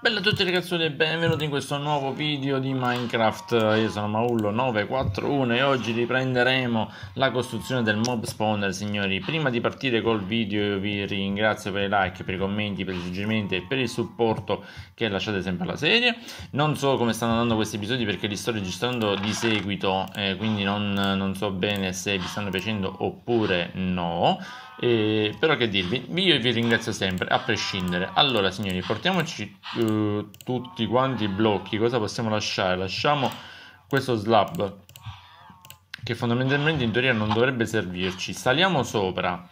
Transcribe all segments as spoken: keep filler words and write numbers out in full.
Bella a tutti ragazzi e benvenuti in questo nuovo video di Minecraft. Io sono Maullo nove quattro uno e oggi riprenderemo la costruzione del mob spawner, signori. Prima di partire col video io vi ringrazio per i like, per i commenti, per i suggerimenti e per il supporto che lasciate sempre alla serie. Non so come stanno andando questi episodi perché li sto registrando di seguito, eh, quindi non, non so bene se vi stanno piacendo oppure no. Eh, però che dirvi, io vi ringrazio sempre a prescindere. Allora signori, portiamoci eh, tutti quanti i blocchi. Cosa possiamo lasciare? Lasciamo questo slab che fondamentalmente in teoria non dovrebbe servirci. Saliamo sopra.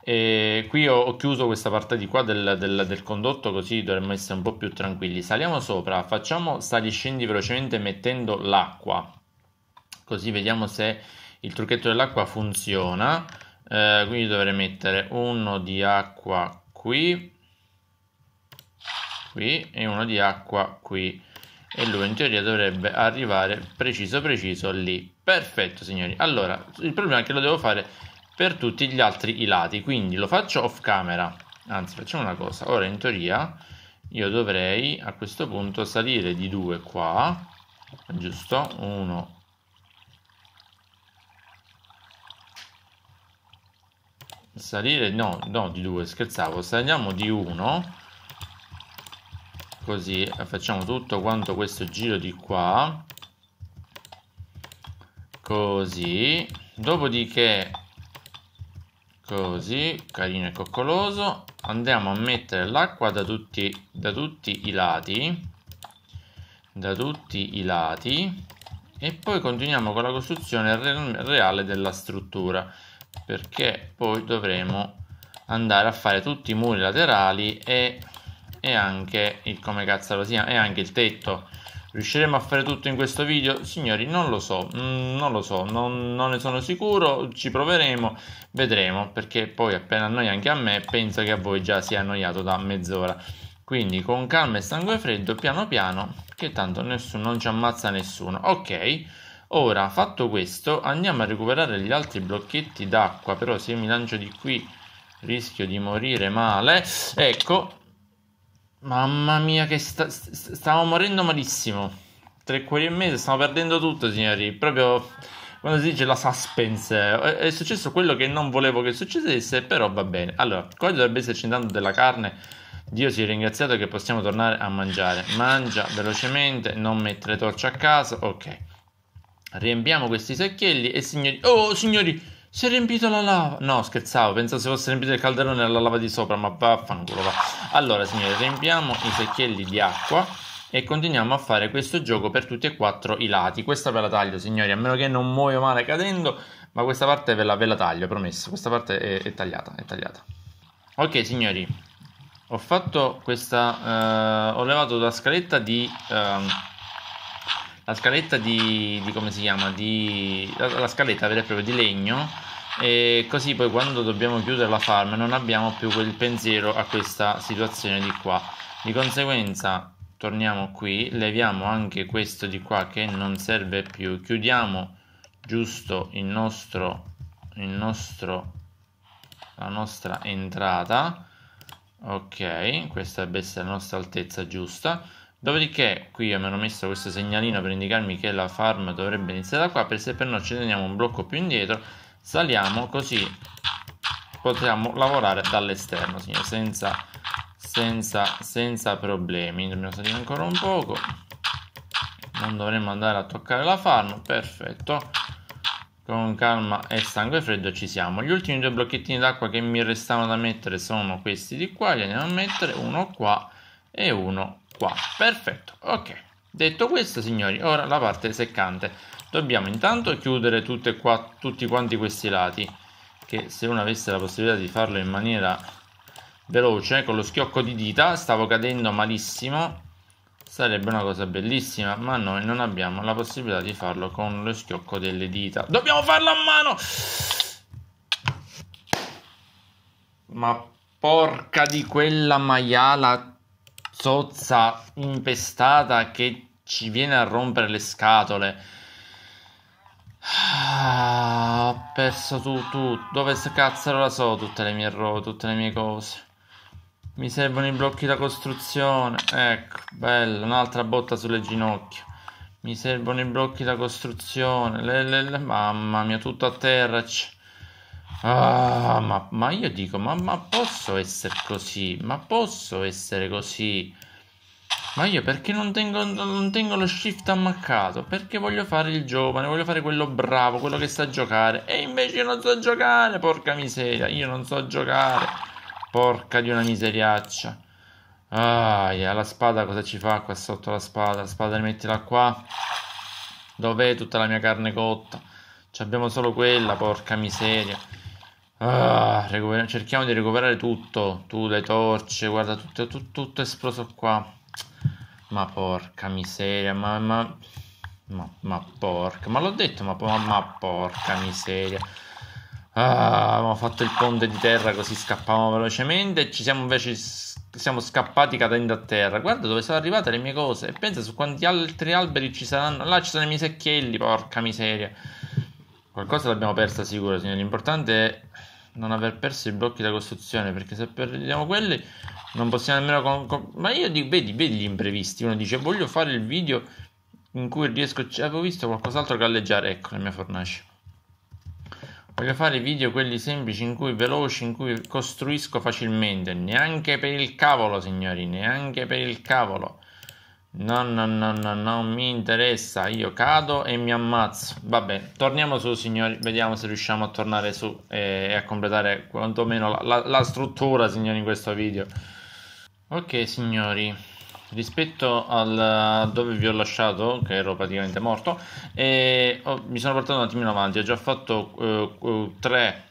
E qui ho, ho chiuso questa parte di qua del, del, del condotto, così dovremmo essere un po' più tranquilli. Saliamo sopra, facciamo sali scendi velocemente mettendo l'acqua, così vediamo se il trucchetto dell'acqua funziona. Uh, quindi dovrei mettere uno di acqua qui, qui e uno di acqua qui, e lui in teoria dovrebbe arrivare preciso preciso lì. Perfetto signori. Allora il problema è che lo devo fare per tutti gli altri i lati, quindi lo faccio off camera. Anzi, facciamo una cosa. Ora in teoria io dovrei a questo punto salire di due qua, giusto? Uno salire, no, no, di due, scherzavo, saliamo di uno, così facciamo tutto quanto questo giro di qua, così, dopodiché, così, carino e coccoloso, andiamo a mettere l'acqua da tutti, da tutti i lati, da tutti i lati, e poi continuiamo con la costruzione reale della struttura, perché poi dovremo andare a fare tutti i muri laterali e, e anche il come cazzaro sia e anche il tetto. Riusciremo a fare tutto in questo video? Signori, non lo so, mm, non lo so, non, non ne sono sicuro, ci proveremo, vedremo, perché poi appena annoia anche a me, penso che a voi già sia annoiato da mezz'ora. Quindi con calma e sangue freddo, piano piano, che tanto nessuno, non ci ammazza nessuno. Ok. Ora, fatto questo, andiamo a recuperare gli altri blocchetti d'acqua, però se mi lancio di qui rischio di morire male. Ecco, mamma mia che sta, st stavo morendo malissimo. Tre cuori e mezzo, stiamo perdendo tutto, signori. Proprio quando si dice la suspense, è, è successo quello che non volevo che succedesse, però va bene. Allora, qua dovrebbe esserci intanto della carne. Dio sia ringraziato che possiamo tornare a mangiare. Mangia velocemente, non mettere torce a caso, ok. Riempiamo questi secchielli e signori... Oh signori, si è riempito la lava. No, scherzavo, pensavo si fosse riempito il calderone alla lava di sopra, ma vaffanculo va. Allora signori, riempiamo i secchielli di acqua e continuiamo a fare questo gioco per tutti e quattro i lati. Questa ve la taglio signori, a meno che non muoio male cadendo, ma questa parte ve la, ve la taglio, promesso. Questa parte è, è tagliata, è tagliata. Ok signori, ho fatto questa... Uh, ho levato la scaletta di... Uh, La scaletta di, di come si chiama? Di, la, la scaletta vera e propria di legno. E così poi quando dobbiamo chiudere la farm non abbiamo più quel pensiero a questa situazione di qua. Di conseguenza torniamo qui, leviamo anche questo di qua che non serve più. Chiudiamo giusto il nostro, il nostro, la nostra entrata. Ok, questa deve essere la nostra altezza giusta. Dopodiché qui io mi ero messo questo segnalino per indicarmi che la farm dovrebbe iniziare da qua, per se per no ci teniamo un blocco più indietro, saliamo così potremo lavorare dall'esterno signori, senza, senza, senza problemi. Dobbiamo salire ancora un poco, non dovremmo andare a toccare la farm, perfetto, con calma e sangue freddo ci siamo. Gli ultimi due blocchettini d'acqua che mi restavano da mettere sono questi di qua, li andiamo a mettere uno qua e uno qua. Perfetto, ok. Detto questo signori, ora la parte seccante. Dobbiamo intanto chiudere tutte qua, tutti quanti questi lati, che se uno avesse la possibilità di farlo in maniera veloce con lo schiocco di dita, stavo cadendo malissimo, sarebbe una cosa bellissima, ma noi non abbiamo la possibilità di farlo con lo schiocco delle dita, dobbiamo farlo a mano. Ma porca di quella maiala zozza impestata che ci viene a rompere le scatole. Ah, ho perso tutto. Dove cazzo la so tutte le mie ro- tutte le mie cose. Mi servono i blocchi da costruzione. Ecco, bello, un'altra botta sulle ginocchia. Mi servono i blocchi da costruzione. Le, le, le, mamma mia, tutto a terra. Ah, ma, ma io dico, ma, ma posso essere così? Ma posso essere così? Ma io perché non tengo, non tengo lo shift ammaccato? Perché voglio fare il giovane, voglio fare quello bravo, quello che sa giocare. E invece io non so giocare, porca miseria. Io non so giocare. Porca di una miseriaccia. Ah, yeah, la spada cosa ci fa qua sotto la spada? La spada rimettila qua. Dov'è tutta la mia carne cotta? C'abbiamo solo quella, porca miseria. Ah, cerchiamo di recuperare tutto. Tu, le torce, guarda, tutto, tutto, tutto esploso qua. Ma porca miseria, ma... Ma, ma, ma porca, ma l'ho detto, ma, ma, ma porca miseria. Ah, abbiamo fatto il ponte di terra così scappavamo velocemente e ci siamo invece siamo scappati cadendo a terra. Guarda dove sono arrivate le mie cose e pensa su quanti altri alberi ci saranno. Là ci sono i miei secchielli, porca miseria. Qualcosa l'abbiamo persa sicuro, signori. L'importante è non aver perso i blocchi da costruzione, perché se perdiamo quelli non possiamo nemmeno... Con, con... Ma io dico, vedi, vedi gli imprevisti. Uno dice voglio fare il video in cui riesco... Avevo visto qualcos'altro galleggiare. Ecco la mia fornace. Voglio fare video quelli semplici, in cui veloci, in cui costruisco facilmente. Neanche per il cavolo, signori, neanche per il cavolo. No, no, no, no, non mi interessa. Io cado e mi ammazzo. Vabbè, torniamo su, signori. Vediamo se riusciamo a tornare su e a completare quantomeno la, la, la struttura, signori, in questo video. Ok, signori. Rispetto al dove vi ho lasciato, che ero praticamente morto, e ho, mi sono portato un attimino avanti. Ho già fatto eh, tre,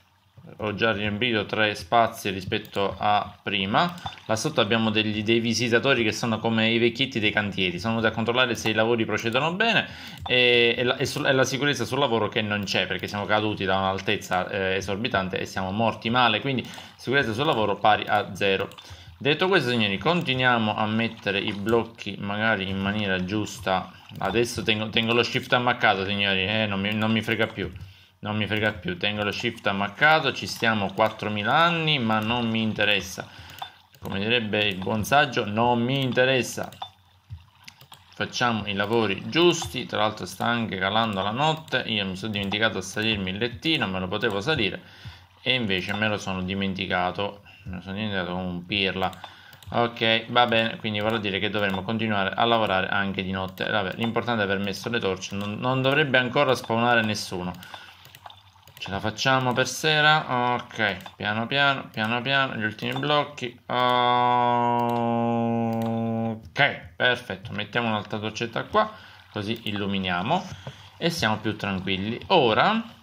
ho già riempito tre spazi rispetto a prima. Là sotto abbiamo degli, dei visitatori che sono come i vecchietti dei cantieri. Sono venuti a controllare se i lavori procedono bene e, e, la, e, su, e la sicurezza sul lavoro che non c'è, perché siamo caduti da un'altezza eh, esorbitante e siamo morti male. Quindi sicurezza sul lavoro pari a zero. Detto questo, signori, continuiamo a mettere i blocchi magari in maniera giusta. Adesso tengo, tengo lo shift ammaccato, signori, eh, non, mi, non mi frega più. Non mi frega più, tengo lo shift ammaccato, ci stiamo quattromila anni, ma non mi interessa. Come direbbe il buon saggio, non mi interessa. Facciamo i lavori giusti, tra l'altro sta anche calando la notte. Io mi sono dimenticato a salirmi il lettino, me lo potevo salire e invece me lo sono dimenticato. Non sono diventato un pirla. Ok, va bene, quindi vorrà dire che dovremmo continuare a lavorare anche di notte. Vabbè, l'importante è aver messo le torce. Non, non dovrebbe ancora spawnare nessuno. Ce la facciamo per sera. Ok, piano piano, piano piano. Gli ultimi blocchi. Ok, perfetto. Mettiamo un'altra torcetta qua, così illuminiamo e siamo più tranquilli. Ora...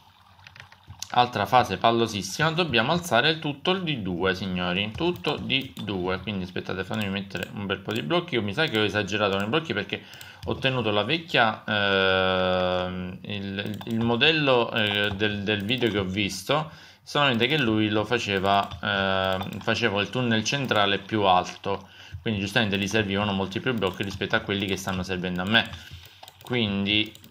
altra fase pallosissima, dobbiamo alzare tutto di due, signori, tutto di due. Quindi aspettate, fatemi mettere un bel po' di blocchi. Io mi sa che ho esagerato nei blocchi perché ho tenuto la vecchia eh, il, il modello eh, del, del video che ho visto, solamente che lui lo faceva eh, faceva il tunnel centrale più alto, quindi giustamente gli servivano molti più blocchi rispetto a quelli che stanno servendo a me, quindi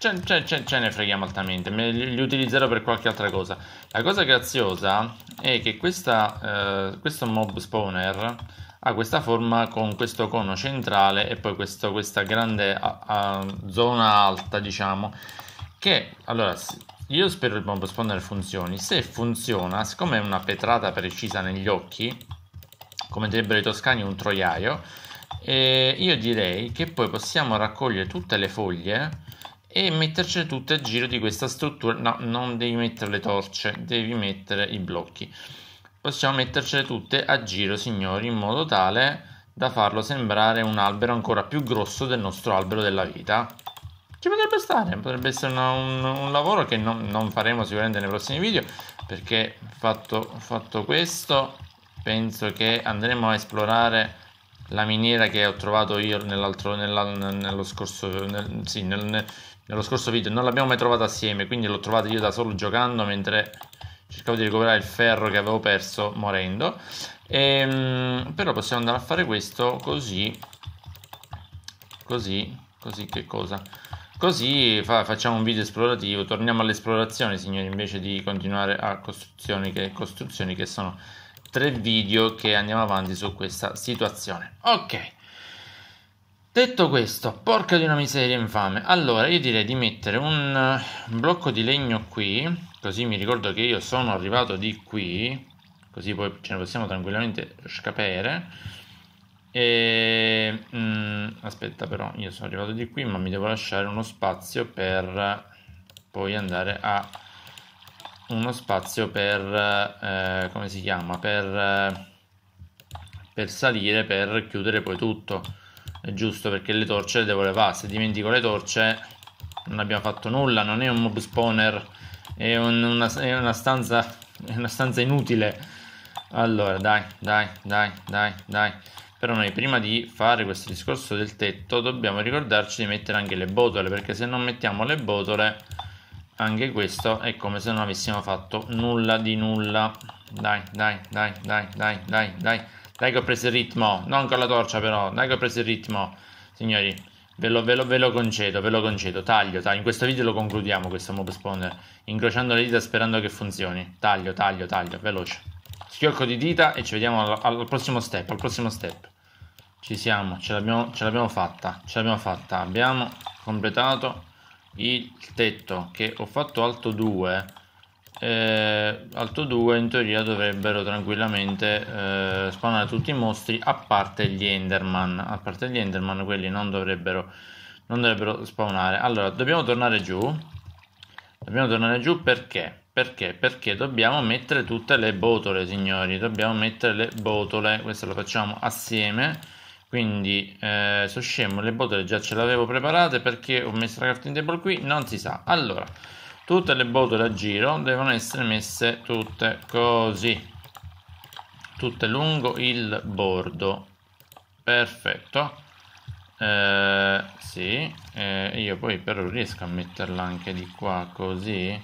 Ce, ce, ce, ce ne freghiamo altamente. Me li, li utilizzerò per qualche altra cosa. La cosa graziosa è che questa, eh, questo mob spawner ha questa forma con questo cono centrale e poi questo, questa grande a, a, zona alta, diciamo. Che, allora, io spero il mob spawner funzioni. Se funziona, siccome è una petrata precisa negli occhi, come direbbero i toscani, un troiaio, eh, io direi che poi possiamo raccogliere tutte le foglie e mettercele tutte a giro di questa struttura. No, non devi mettere le torce, devi mettere i blocchi. Possiamo mettercele tutte a giro, signori, in modo tale da farlo sembrare un albero ancora più grosso del nostro albero della vita. Ci potrebbe stare, potrebbe essere una, un, un lavoro che non, non faremo sicuramente nei prossimi video, perché fatto, fatto questo penso che andremo a esplorare la miniera che ho trovato io nell'altro nella, nello scorso nel, sì, nel, nel, nello scorso video. Non l'abbiamo mai trovata assieme, quindi l'ho trovata io da solo giocando mentre cercavo di recuperare il ferro che avevo perso morendo. E, però possiamo andare a fare questo così così così che cosa? Così fa, facciamo un video esplorativo, torniamo all'esplorazione, signori, invece di continuare a costruzioni che costruzioni che sono tre video che andiamo avanti su questa situazione. Ok, detto questo, porca di una miseria infame. Allora io direi di mettere un, un blocco di legno qui, così mi ricordo che io sono arrivato di qui, così poi ce ne possiamo tranquillamente scapare. E, mh, aspetta, però io sono arrivato di qui, ma mi devo lasciare uno spazio per poi andare a uno spazio per eh, come si chiama, per, per salire, per chiudere poi tutto, è giusto, perché le torce le devo levare. Se dimentico le torce non abbiamo fatto nulla, non è un mob spawner, è, un, una, è una stanza è una stanza inutile. Allora dai dai dai dai dai. Però noi prima di fare questo discorso del tetto dobbiamo ricordarci di mettere anche le botole, perché se non mettiamo le botole anche questo è come se non avessimo fatto nulla di nulla. Dai dai dai dai dai dai dai dai, che ho preso il ritmo, non con la torcia però, dai che ho preso il ritmo, signori, ve lo, ve lo, ve lo concedo, ve lo concedo. Taglio, taglio, in questo video lo concludiamo questo mob spawner, incrociando le dita sperando che funzioni. Taglio, taglio, taglio, veloce, schiocco di dita e ci vediamo al, al prossimo step, al prossimo step. Ci siamo, ce l'abbiamo ce l'abbiamo fatta, ce l'abbiamo fatta, abbiamo completato il tetto, che ho fatto alto due, eh, alto due in teoria dovrebbero tranquillamente eh, spawnare tutti i mostri a parte gli enderman, a parte gli enderman quelli non dovrebbero, non dovrebbero spawnare. Allora dobbiamo tornare giù, dobbiamo tornare giù perché? Perché? Perché dobbiamo mettere tutte le botole, signori, dobbiamo mettere le botole, questo lo facciamo assieme. Quindi eh, sono scemo, le botole già ce le avevo preparate, perché ho messo la crafting table qui non si sa. Allora tutte le botole a giro devono essere messe tutte così, tutte lungo il bordo, perfetto. Eh, sì, eh, io poi però riesco a metterla anche di qua così,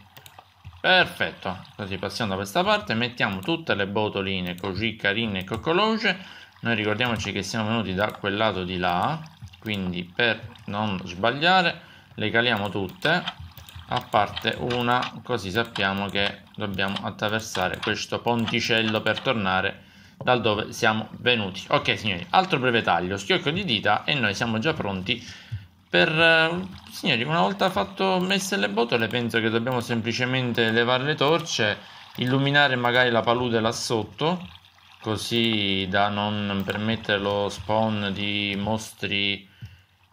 perfetto. Così passiamo da questa parte, mettiamo tutte le botoline così carine e coccolose. Noi ricordiamoci che siamo venuti da quel lato di là, quindi per non sbagliare le caliamo tutte, a parte una, così sappiamo che dobbiamo attraversare questo ponticello per tornare dal dove siamo venuti. Ok signori, altro breve taglio, schiocco di dita e noi siamo già pronti per... Eh, signori, una volta fatto messe le botole penso che dobbiamo semplicemente levare le torce, illuminare magari la palude là sotto, così da non permettere lo spawn di mostri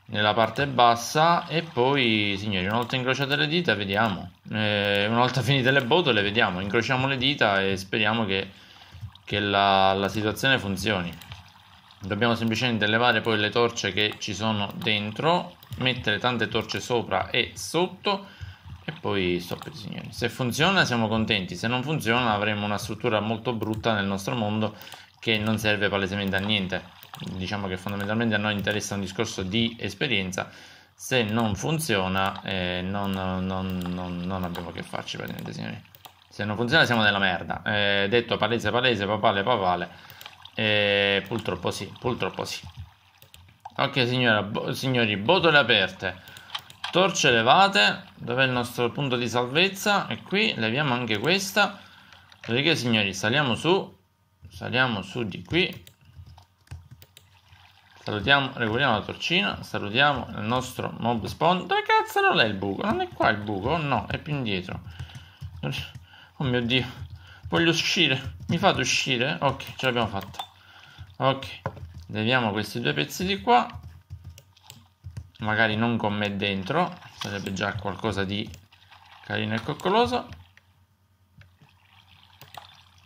nella parte bassa. E poi signori, una volta incrociate le dita vediamo, eh, una volta finite le botole vediamo, incrociamo le dita e speriamo che, che la, la situazione funzioni. Dobbiamo semplicemente levare poi le torce che ci sono dentro, mettere tante torce sopra e sotto e poi stop, signori. Se funziona siamo contenti, se non funziona avremo una struttura molto brutta nel nostro mondo che non serve palesemente a niente. Diciamo che fondamentalmente a noi interessa un discorso di esperienza, se non funziona eh, non, non, non, non abbiamo che farci praticamente, signori. Se non funziona siamo della merda, eh, detto palese palese, papale papale, eh, purtroppo sì, purtroppo sì. Ok signora, bo signori, botole aperte, torce levate. Dov'è il nostro punto di salvezza? E qui leviamo anche questa. Dopodiché signori saliamo su, saliamo su di qui, salutiamo, regoliamo la torcina, salutiamo il nostro mob spawn. Dove cazzo non è il buco? Non è qua il buco? No, è più indietro. Oh mio dio, voglio uscire, mi fate uscire? Ok, ce l'abbiamo fatta. Ok, leviamo questi due pezzi di qua, magari non con me dentro, sarebbe già qualcosa di carino e coccoloso.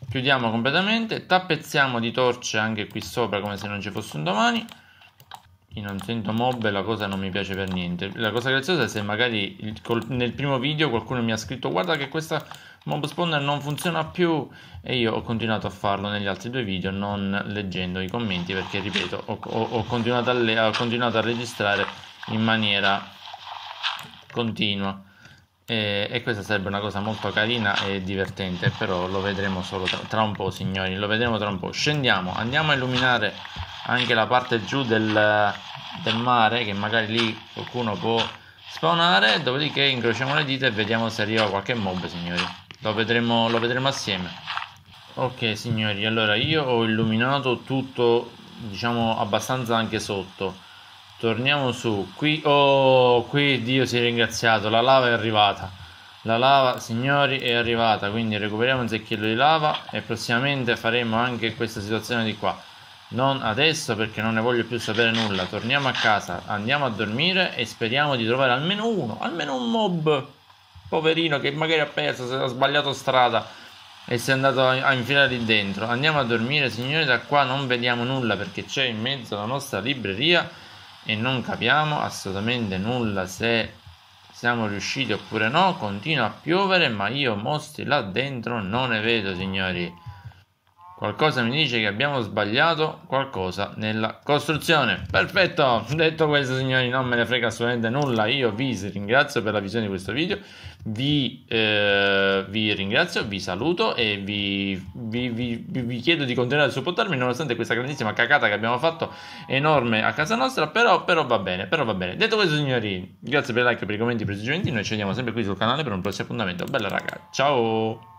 Chiudiamo completamente, tappezziamo di torce anche qui sopra come se non ci fosse un domani. Io non sento mob e la cosa non mi piace per niente. La cosa graziosa è se magari il, col, nel primo video qualcuno mi ha scritto guarda che questa mob spawner non funziona più, e io ho continuato a farlo negli altri due video non leggendo i commenti, perché ripeto ho, ho, ho, continuato, a le, ho continuato a registrare in maniera continua, e, e questa sarebbe una cosa molto carina e divertente, però lo vedremo solo tra, tra un po', signori, lo vedremo tra un po'. Scendiamo, andiamo a illuminare anche la parte giù del, del mare, che magari lì qualcuno può spawnare. Dopodiché incrociamo le dita e vediamo se arriva qualche mob, signori, lo vedremo, lo vedremo assieme. Ok signori, allora io ho illuminato tutto, diciamo abbastanza anche sotto. Torniamo su qui. Oh, qui Dio si è ringraziato, la lava è arrivata. La lava, signori, è arrivata. Quindi recuperiamo un secchiello di lava e prossimamente faremo anche questa situazione di qua. Non adesso perché non ne voglio più sapere nulla. Torniamo a casa, andiamo a dormire e speriamo di trovare almeno uno, almeno un mob poverino che magari ha perso, se ha sbagliato strada e si è andato a infilare lì dentro. Andiamo a dormire signori, da qua non vediamo nulla perché c'è in mezzo la nostra libreria e non capiamo assolutamente nulla se siamo riusciti oppure no. Continua a piovere ma io mostri là dentro non ne vedo signori. Qualcosa mi dice che abbiamo sbagliato qualcosa nella costruzione. Perfetto, detto questo signori non me ne frega assolutamente nulla. Io vi ringrazio per la visione di questo video. Vi, eh, vi ringrazio, vi saluto e vi, vi, vi, vi chiedo di continuare a supportarmi nonostante questa grandissima cacata che abbiamo fatto enorme a casa nostra, però, però va bene, però va bene. Detto questo signori, grazie per il like, per i commenti, per i suggerimenti, noi ci vediamo sempre qui sul canale per un prossimo appuntamento. Bella raga, ciao!